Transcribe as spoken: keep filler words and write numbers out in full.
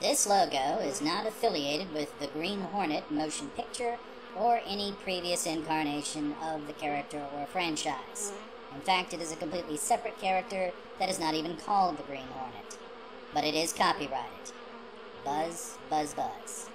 This logo is not affiliated with the Green Hornet motion picture or any previous incarnation of the character or franchise. In fact, it is a completely separate character that is not even called the Green Hornet. But it is copyrighted. Buzz, buzz, buzz.